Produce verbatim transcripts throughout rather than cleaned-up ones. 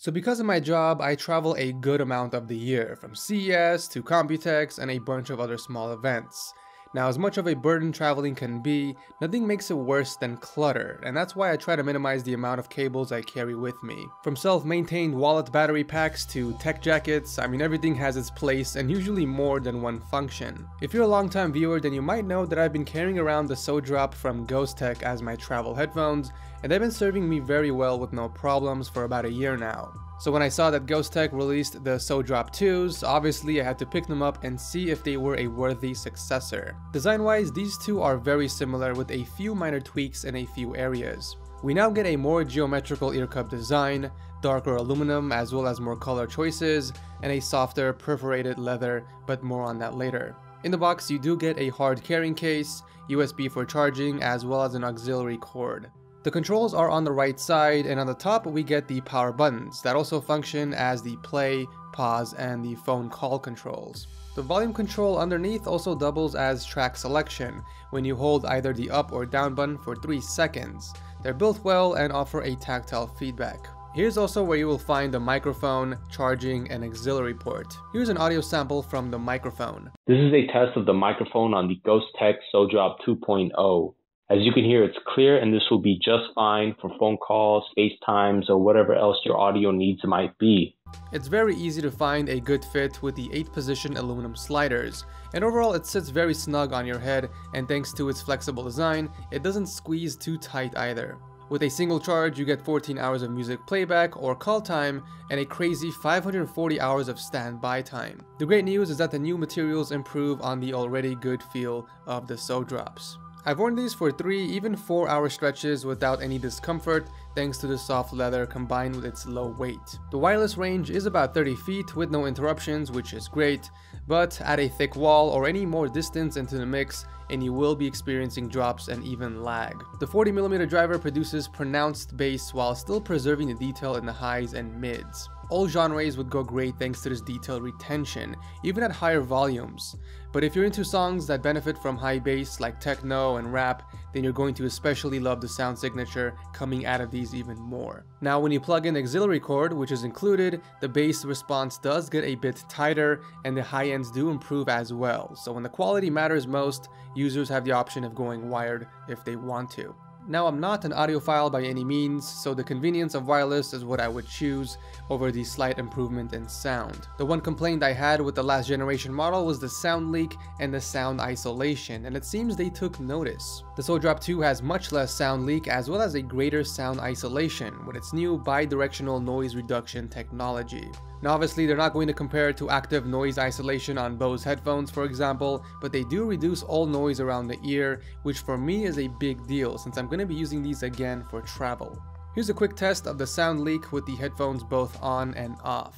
So because of my job, I travel a good amount of the year, from C E S to Computex and a bunch of other small events. Now, as much of a burden traveling can be, nothing makes it worse than clutter, and that's why I try to minimize the amount of cables I carry with me. From self-maintained wallet battery packs to tech jackets, I mean, everything has its place and usually more than one function. If you're a long-time viewer, then you might know that I've been carrying around the SoDrop from Ghostek as my travel headphones, and they've been serving me very well with no problems for about a year now. So when I saw that Ghostek released the SoDrop twos, obviously I had to pick them up and see if they were a worthy successor. Design-wise, these two are very similar with a few minor tweaks in a few areas. We now get a more geometrical ear cup design, darker aluminum as well as more color choices, and a softer perforated leather, but more on that later. In the box, you do get a hard carrying case, U S B for charging, as well as an auxiliary cord. The controls are on the right side, and on the top we get the power buttons that also function as the play, pause, and the phone call controls. The volume control underneath also doubles as track selection when you hold either the up or down button for three seconds. They're built well and offer a tactile feedback. Here's also where you will find the microphone, charging, and auxiliary port. Here's an audio sample from the microphone. This is a test of the microphone on the Ghostek SoDrop two point oh. As you can hear, it's clear, and this will be just fine for phone calls, FaceTimes, or whatever else your audio needs might be. It's very easy to find a good fit with the eight position aluminum sliders, and overall it sits very snug on your head, and thanks to its flexible design, it doesn't squeeze too tight either. With a single charge, you get fourteen hours of music playback or call time, and a crazy five hundred forty hours of standby time. The great news is that the new materials improve on the already good feel of the SoDrops. I've worn these for three, even four hour stretches without any discomfort thanks to the soft leather combined with its low weight. The wireless range is about thirty feet with no interruptions, which is great, but add a thick wall or any more distance into the mix and you will be experiencing drops and even lag. The forty millimeter driver produces pronounced bass while still preserving the detail in the highs and mids. All genres would go great thanks to this detail retention, even at higher volumes. But if you're into songs that benefit from high bass like techno and rap, then you're going to especially love the sound signature coming out of these even more. Now when you plug in the auxiliary cord, which is included, the bass response does get a bit tighter and the high ends do improve as well. So when the quality matters most, users have the option of going wired if they want to. Now, I'm not an audiophile by any means, so the convenience of wireless is what I would choose over the slight improvement in sound. The one complaint I had with the last generation model was the sound leak and the sound isolation, and it seems they took notice. The SoDrop two has much less sound leak as well as a greater sound isolation with its new bi-directional noise reduction technology. Now obviously they're not going to compare to active noise isolation on Bose headphones for example, but they do reduce all noise around the ear, which for me is a big deal since I'm going to be using these again for travel. Here's a quick test of the sound leak with the headphones both on and off.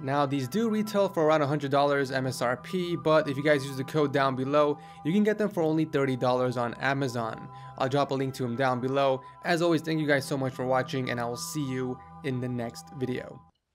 Now these do retail for around one hundred dollars M S R P, but if you guys use the code down below, you can get them for only thirty dollars on Amazon. I'll drop a link to them down below. As always, thank you guys so much for watching, and I will see you in the next video.